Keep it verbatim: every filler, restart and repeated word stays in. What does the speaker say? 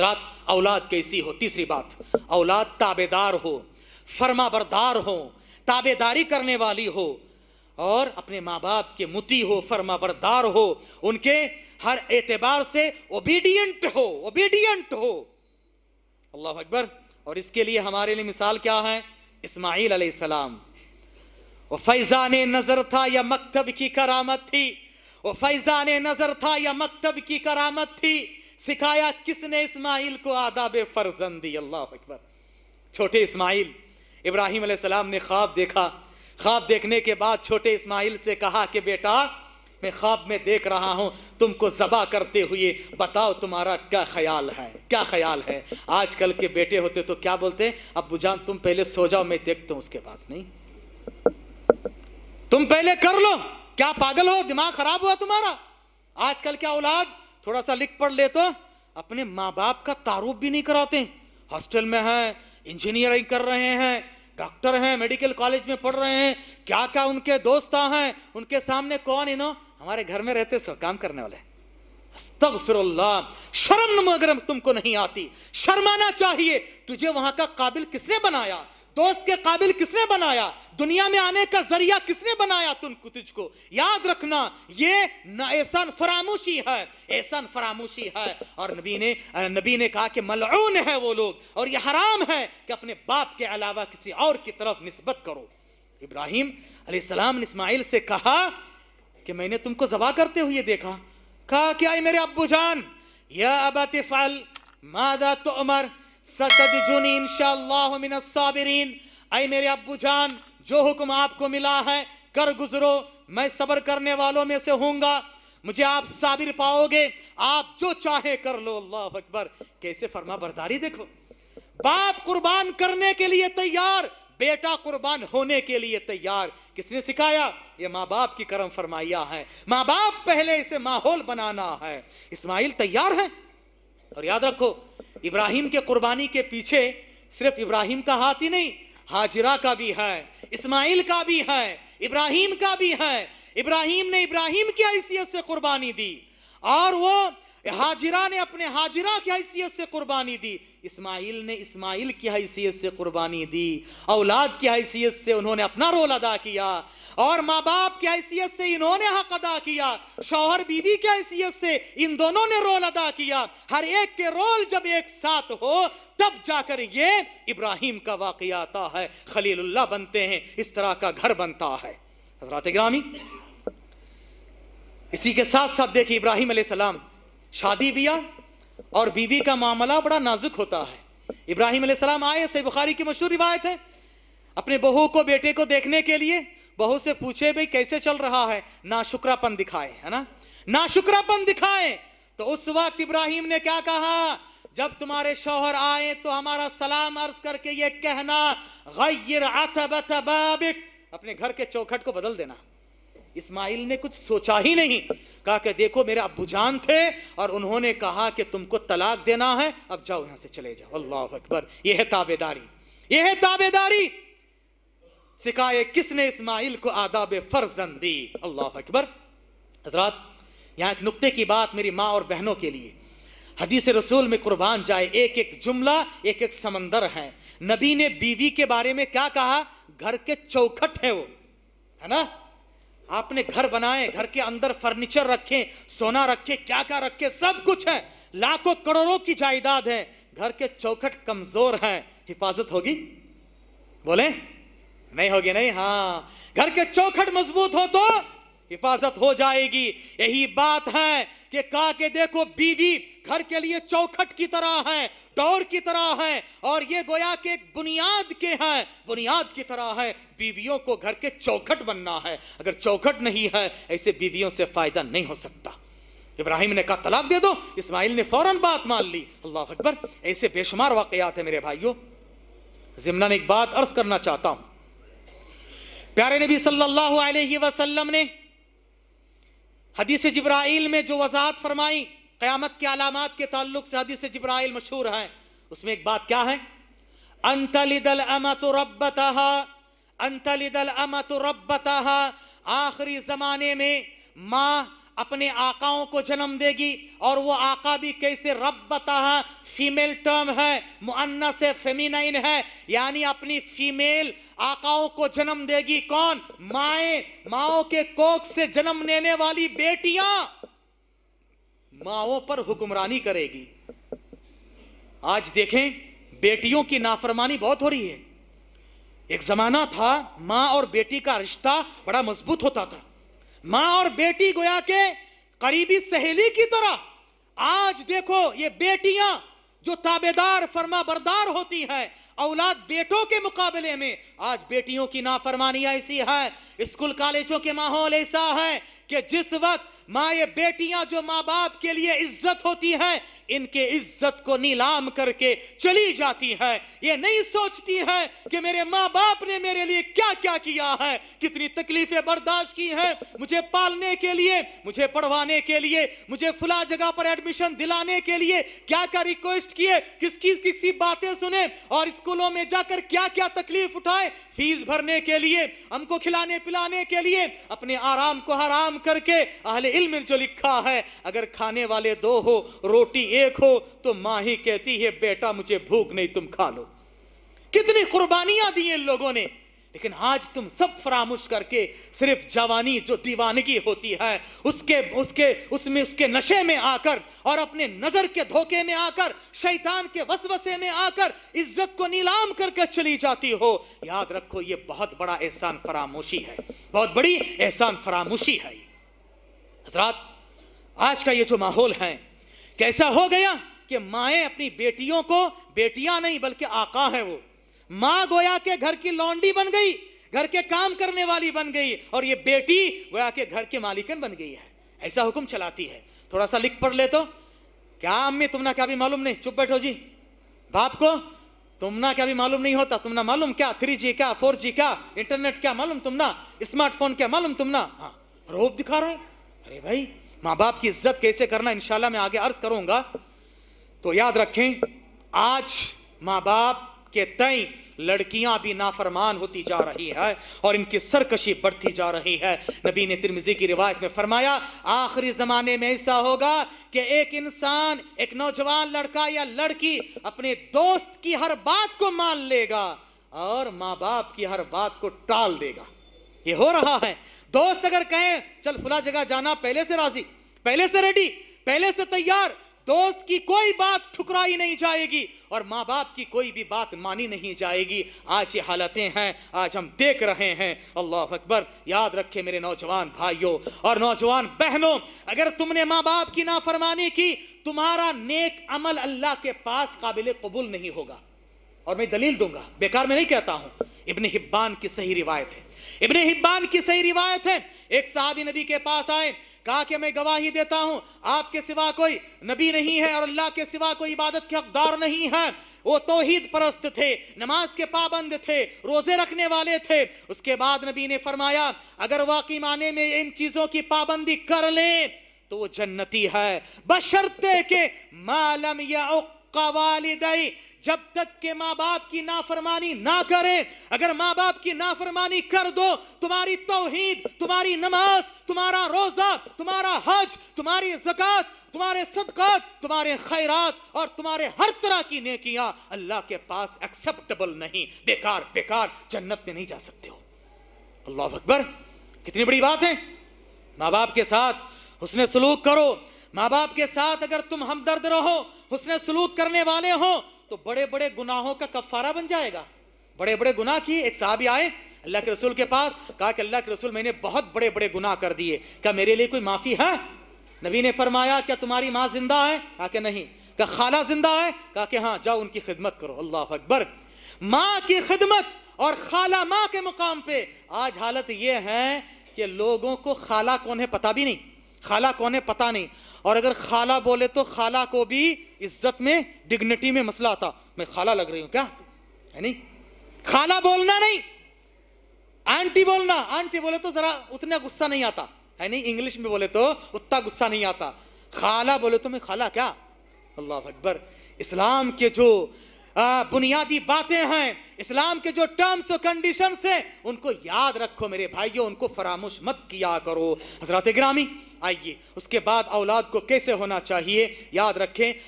रात औलाद कैसी हो। तीसरी बात, औलाद ताबेदार हो, फरमाबरदार हो, ताबेदारी करने वाली हो और अपने माँ बाप के मुती हो, फरमाबरदार हो, उनके हर एतबार से ओबीडियंट हो, ओबीडियंट हो। अल्लाह अकबर। और इसके लिए हमारे लिए मिसाल क्या है? इस्माइल अलैहिस्सलाम। वो फैज़ाने नजर था या मकतब की करामत थी, वो फैज़ाने नजर था या मकतब की करामत थी। सिखाया किसने इस्माइल को आदाब फरजंदी। अल्लाह अकबर। छोटे इस्माइल, इब्राहिम अलैहिस्सलाम ने ख्वाब देखा। ख्वाब देखने के बाद छोटे इस्माइल से कहा कि बेटा मैं ख्वाब में देख रहा हूं तुमको ज़बा करते हुए, बताओ तुम्हारा क्या ख्याल है, क्या ख्याल है। आजकल के बेटे होते तो क्या बोलते हैं, अब्बू जान तुम पहले सो जाओ मैं देखता हूं उसके बाद। नहीं, तुम पहले कर लो, क्या पागल हो, दिमाग खराब हुआ तुम्हारा। आजकल क्या औलाद थोड़ा सा लिख पढ़ ले तो अपने माँ बाप का तारुफ भी नहीं कराते। हॉस्टल में हैं, इंजीनियरिंग कर रहे हैं, डॉक्टर हैं, मेडिकल कॉलेज में पढ़ रहे हैं, क्या क्या उनके दोस्त हैं, उनके सामने कौन इनो हमारे घर में रहते सब काम करने वाले। अस्तगफिरुल्लाह। शर्म अगर तुमको नहीं आती, शर्माना चाहिए। तुझे वहां का काबिल किसने बनाया, दोस्त के काबिल किसने बनाया, दुनिया में आने का जरिया किसने बनाया तुमको, तुझको। याद रखना ये एहसान फरामोशी है, एहसान फरामोशी है। और नबी ने नबी ने कहा कि मलऊन है वो लोग, और ये हराम है कि अपने बाप के अलावा किसी और की तरफ निस्बत करो। इब्राहिम अलैहिस्सलाम ने इस्माइल से कहा कि मैंने तुमको ज़बा करते हुए देखा। कहा क्या मेरे अब्बू जान, या अबति फअल मादा तुअमर सतदजुनी इंशाअल्लाहु मिनस साबिरीन। ऐ मेरे अब्बू जान जो हुक्म आपको मिला है कर गुजरो, मैं सब्र करने वालों में से होऊंगा, मुझे आप साबिर पाओगे, आप जो चाहे कर लो। अल्लाह अकबर। कैसे फरमा बरदारी देखो, बाप कुर्बान करने के लिए तैयार, बेटा कुर्बान होने के लिए तैयार। किसने सिखाया? ये माँ बाप की करम फरमाइया है। माँ बाप पहले इसे माहौल बनाना है। इस्माइल तैयार है। और याद रखो इब्राहिम के कुर्बानी के पीछे सिर्फ इब्राहिम का हाथ ही नहीं, हाजिरा का भी है, इस्माइल का भी है, इब्राहिम का भी है। इब्राहिम ने इब्राहिम की हैसियत से कुर्बानी दी और वो हाजिरा ने अपने हाजिरा की हैसियत से कुर्बानी दी, इस्माइल ने इस्माइल की हैसियत से कुर्बानी दी। औलाद की हैसियत से उन्होंने अपना रोल अदा किया और माँ बाप की हैसियत से इन्होंने हक अदा किया, शौहर बीवी की हैसियत से इन दोनों ने रोल अदा किया। हर एक के रोल जब एक साथ हो तब जाकर ये इब्राहिम का वाक़या आता है, खलीलुल्लाह बनते हैं, इस तरह का घर बनता है। हज़रात ग्रामी, इसी के साथ साथ देखिए इब्राहिम अलैहिस्सलाम, शादी ब्याह और बीवी का मामला बड़ा नाजुक होता है। इब्राहिम अलैहिस्सलाम आए, सही बुखारी की मशहूर रिवायत है, अपने बहू को बेटे को देखने के लिए। बहू से पूछे भाई कैसे चल रहा है, नाशुक्रापन दिखाए, है ना, नाशुक्रापन दिखाए। तो उस वक्त इब्राहिम ने क्या कहा, जब तुम्हारे शौहर आए तो हमारा सलाम अर्ज करके ये कहना गय्यर अतबत बाबिक, अपने घर के चौखट को बदल देना। इस्माइल ने कुछ सोचा ही नहीं, कहा कि देखो मेरे अब्बूजान थे और उन्होंने कहा कि तुमको तलाक देना है, अब जाओ यहाँ से चले जाओ। अल्लाह अकबर। यह है ताबेदारी, यह है ताबेदारी। सिखाए किसने इस्माइल को आदाब फर्जंदी। अल्लाह अकबर। हजरात, यहाँ एक नुक्ते की बात मेरी माँ और बहनों के लिए, हदीस रसूल में कुर्बान जाए, एक एक जुमला एक एक समंदर है। नबी ने बीवी के बारे में क्या कहा, घर के चौखट है वो, है ना। आपने घर बनाए, घर के अंदर फर्नीचर रखें, सोना रखें, क्या क्या रखें, सब कुछ है, लाखों करोड़ों की जायदाद है, घर के चौखट कमजोर है, हिफाजत होगी, बोले नहीं होगी, नहीं। हाँ, घर के चौखट मजबूत हो तो हिफाजत हो जाएगी। यही बात है कि कहा के देखो बीवी घर के लिए चौखट की तरह है, डोर की तरह है, और ये गोया के एक बुनियाद के हैं, बुनियाद की तरह है। बीवियों को घर के चौखट बनना है, अगर चौखट नहीं है ऐसे बीवियों से फायदा नहीं हो सकता। इब्राहिम ने कहा तलाक दे दो, इस्माइल ने फौरन बात मान ली। अल्लाह अकबर। ऐसे बेशुमार वाकयात है मेरे भाइयों। ज़िम्नन एक बात अर्ज करना चाहता हूँ, प्यारे नबी सल्लल्लाहु अलैहि वसल्लम ने हदीस जिब्राइल में जो वजाहत फरमाई क़यामत के अलामात के ताल्लुक से, हदीस जिब्राइल मशहूर है, उसमें एक बात क्या है, अंतलिदल अमतु रब्बतहा, अंतलिदल अमतु रब्बतहा। आखिरी जमाने में माँ अपने आकाओं को जन्म देगी। और वो आका भी कैसे रब बताहा फीमेल टर्म है, मुअन्नस है, फेमिनाइन है, यानी अपनी फीमेल आकाओं को जन्म देगी। कौन? माए, माओ के कोख से जन्म लेने वाली बेटियां माओ पर हुक्मरानी करेगी। आज देखें बेटियों की नाफरमानी बहुत हो रही है। एक जमाना था माँ और बेटी का रिश्ता बड़ा मजबूत होता था, माँ और बेटी गोया के करीबी सहेली की तरह। आज देखो ये बेटियां जो ताबेदार फरमाबरदार होती हैं औलाद बेटों के मुकाबले में, आज बेटियों की नाफरमानी ऐसी है, स्कूल कॉलेजों के माहौल ऐसा है कि जिस वक्त माँ ये बेटियां जो माँ बाप के लिए इज्जत होती हैं इनके इज्जत को नीलाम करके चली जाती है। ये नहीं सोचती है कि मेरे माँ बाप ने मेरे लिए क्या क्या किया है, कितनी तकलीफें बर्दाश्त की हैं मुझे पालने के लिए, मुझे पढ़वाने के लिए, मुझे फला जगह पर एडमिशन दिलाने के लिए क्या क्या रिक्वेस्ट किए, किसकी किसी बातें सुने और स्कूलों में जाकर क्या क्या तकलीफ उठाए फीस भरने के लिए, हमको खिलाने पिलाने के लिए। अपने आराम को हराम करके अहले इल्म जो लिखा है अगर खाने वाले दो हो रोटी एक हो तो माँ ही कहती है बेटा मुझे भूख नहीं तुम खा लो। कितनी कुर्बानियां दी इन लोगों ने, लेकिन आज तुम सब फरामोश करके सिर्फ जवानी जो दीवानगी होती है उसके उसके उसमें उसके नशे में आकर और अपने नजर के धोखे में आकर शैतान के वसवसे में आकर इज्जत को नीलाम करके चली जाती हो। याद रखो ये बहुत बड़ा एहसान फरामोशी है, बहुत बड़ी एहसान फरामोशी है। हजरात आज का ये जो माहौल है कैसा हो गया कि माएँ अपनी बेटियों को बेटियां नहीं बल्कि आका है। वो माँ गोया के घर की लॉन्डी बन गई, घर के काम करने वाली बन गई, और ये बेटी गोया के घर के मालिकन बन गई है। ऐसा हुक्म चलाती है। थोड़ा सा लिख पढ़ ले तो क्या अम्मी तुमना क्या भी मालूम नहीं, चुप बैठो जी। बाप को तुमना क्या भी मालूम नहीं होता, तुमना मालूम क्या थ्री जी क्या फोर जी क्या इंटरनेट क्या मालूम, तुमना स्मार्टफोन क्या मालूम, तुमना हाँ रोब दिखा रहा है। अरे भाई माँ बाप की इज्जत कैसे करना इंशाल्लाह मैं आगे अर्ज करूंगा। तो याद रखें आज माँ बाप के तई लड़कियां भी नाफरमान होती जा रही है और इनकी सरकशी बढ़ती जा रही है। नबी ने तिरमिजी की रिवायत में फरमाया आखिरी जमाने में ऐसा होगा कि एक इंसान, एक नौजवान लड़का या लड़की अपने दोस्त की हर बात को मान लेगा और माँ बाप की हर बात को टाल देगा। ये हो रहा है। दोस्त अगर कहें चल फुला जगह जाना, पहले से राजी, पहले से रेडी, पहले से तैयार, दोस्त की कोई बात ठुकराई नहीं जाएगी और माँ बाप की कोई भी बात मानी नहीं जाएगी। आज ये हालतें हैं, आज हम देख रहे हैं। अल्लाह अकबर। याद रखें मेरे नौजवान भाइयों और नौजवान बहनों, अगर तुमने माँ बाप की नाफरमानी की तुम्हारा नेक अमल अल्लाह के पास काबिल कबूल नहीं होगा। और मैं दलील दूंगा, बेकार में नहीं कहता हूँ, इब्ने हिब्बान की सही रिवायत है, इब्ने हिब्बान की सही रिवायत है। एक साहबी नबी के पास आए, कहा कि मैं गवाही देता हूं आपके सिवा कोई नबी नहीं है और अल्लाह के सिवा कोई इबादत के हकदार नहीं है। वो तौहीद परस्त थे, नमाज के पाबंद थे, रोजे रखने वाले थे। उसके बाद नबी ने फरमाया अगर वाकई माने में इन चीजों की पाबंदी कर ले तो वो जन्नती है, बशर्ते के मालम या वालिदाई, जब तक के माँ बाप की नाफरमानी ना करें। अगर माँ बाप की नाफरमानी कर दो तुम्हारी तौहीद, तुम्हारी नमाज, तुम्हारा रोजा, तुम्हारा हज, तुम्हारी ज़कात, तुम्हारे सदकात, तुम्हारे खैरात और तुम्हारे हर तरह की नेकियां अल्लाह के पास एक्सेप्टेबल नहीं, बेकार बेकार, जन्नत में नहीं जा सकते हो। अल्लाह अकबर, कितनी बड़ी बात है। माँ बाप के साथ हुस्न सलूक करो, माँ बाप के साथ अगर तुम हमदर्द रहो, हुस्न सलूक करने वाले हो तो बड़े बड़े गुनाहों का कफारा बन जाएगा। बड़े बड़े गुनाह किए, एक साहबी आए अल्लाह के रसूल के पास, कहा कि अल्लाह के रसूल मैंने बहुत बड़े बड़े गुनाह कर दिए, क्या मेरे लिए कोई माफ़ी है? नबी ने फरमाया क्या तुम्हारी माँ जिंदा है? कहा कि नहीं। क्या खाला जिंदा है? कहा कि हाँ, जाओ उनकी खिदमत करो। अल्लाह अकबर। माँ की खिदमत और खाला माँ के मुकाम पर। आज हालत ये है कि लोगों को खाला कौन है पता भी नहीं, खाला कौन है पता नहीं, और अगर खाला बोले तो खाला को भी इज्जत में डिग्निटी में मसला आता, मैं खाला लग रही हूं क्या, है नहीं। खाला बोलना नहीं, आंटी बोलना, आंटी बोले तो जरा उतना गुस्सा नहीं आता, है नहीं, इंग्लिश में बोले तो उतना गुस्सा नहीं आता, खाला बोले तो मैं खाला क्या। अल्लाह अकबर। इस्लाम के जो बुनियादी बातें हैं, इस्लाम के जो टर्म्स और कंडीशंस हैं, उनको याद रखो मेरे भाइयों, उनको फरामोश मत किया करो हजरात-ए-गिरामी। आइए उसके बाद औलाद को कैसे होना चाहिए याद रखें।